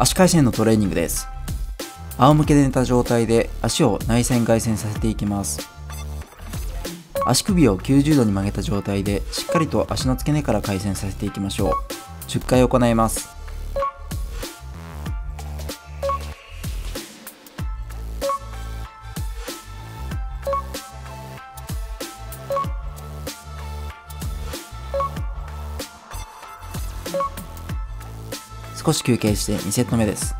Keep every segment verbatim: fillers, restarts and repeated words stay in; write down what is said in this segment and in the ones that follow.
足回旋のトレーニングです。仰向けで寝た状態で足を内旋外旋させていきます。足首をきゅうじゅうどに曲げた状態でしっかりと足の付け根から回旋させていきましょう。じゅっかい行います。少し休憩してにセット目です。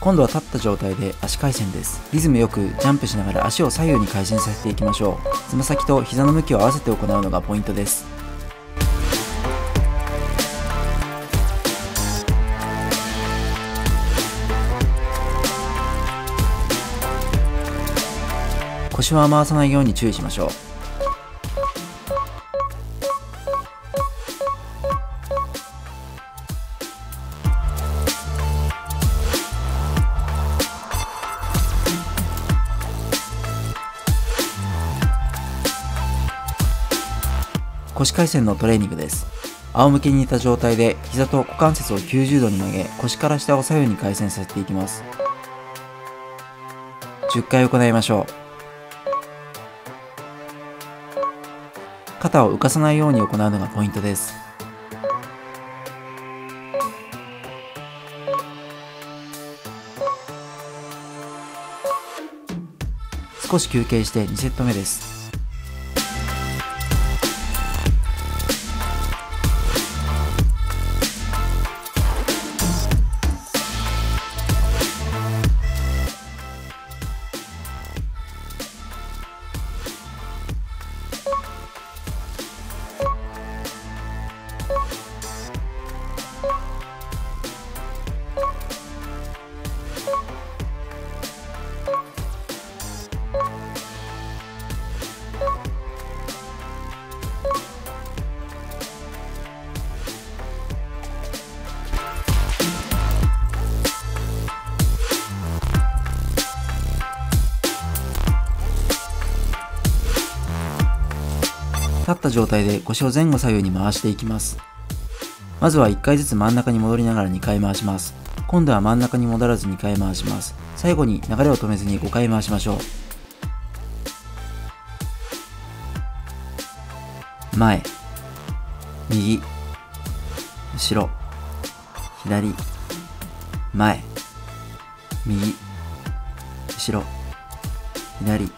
今度は立った状態で足回旋です。リズムよくジャンプしながら足を左右に回旋させていきましょう。つま先と膝の向きを合わせて行うのがポイントです。腰は回さないように注意しましょう。腰回旋のトレーニングです。仰向けに寝た状態で膝と股関節をきゅうじゅうどに曲げ、腰から下を左右に回旋させていきます。じゅっかい行いましょう。肩を浮かさないように行うのがポイントです。少し休憩してにセット目です。立った状態で腰を前後左右に回していきます。まずはいっかいずつ真ん中に戻りながらにかい回します。今度は真ん中に戻らずにかい回します。最後に流れを止めずにごかい回しましょう。前、右、後ろ、左、前、右、後ろ、左、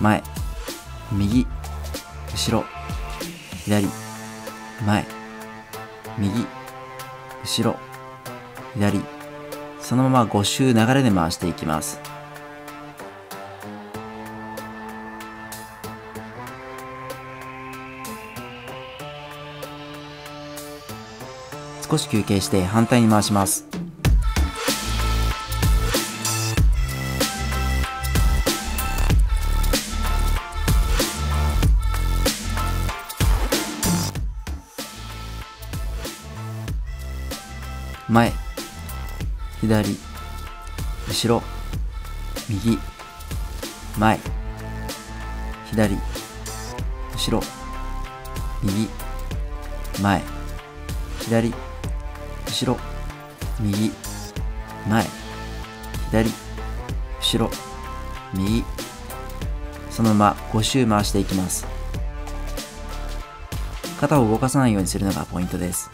前、右、後ろ、左、前、右、後ろ、左、そのままご周流れで回していきます。少し休憩して反対に回します。前、左、後ろ、右、前、左、後ろ、右、前、左、後ろ、右、前、左、後ろ、右、そのままご周回していきます。肩を動かさないようにするのがポイントです。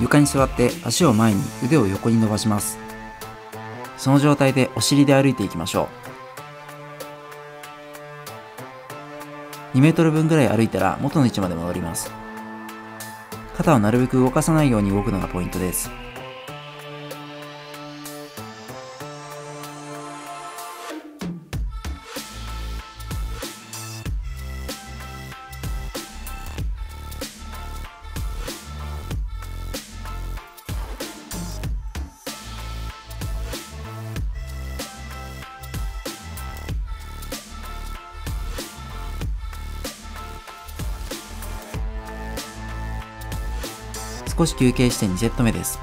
床に座って足を前に腕を横に伸ばします。その状態でお尻で歩いていきましょう。にメートル分ぐらい歩いたら元の位置まで戻ります。肩をなるべく動かさないように動くのがポイントです。少し休憩してにセット目です。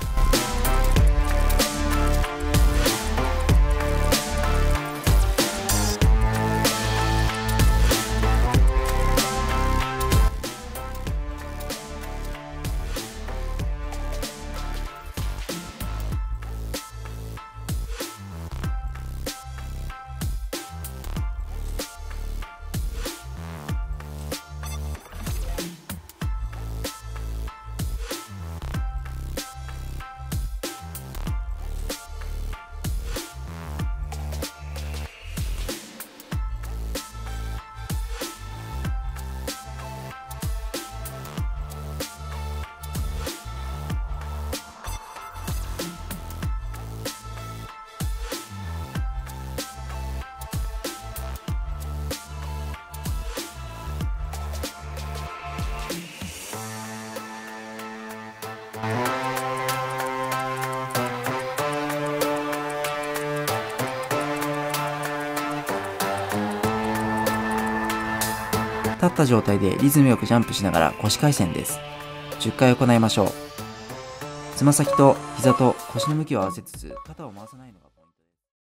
立った状態でリズムよくジャンプしながら腰回旋です。じゅっかい行いましょう。つま先と膝と腰の向きを合わせつつ肩を回さないのが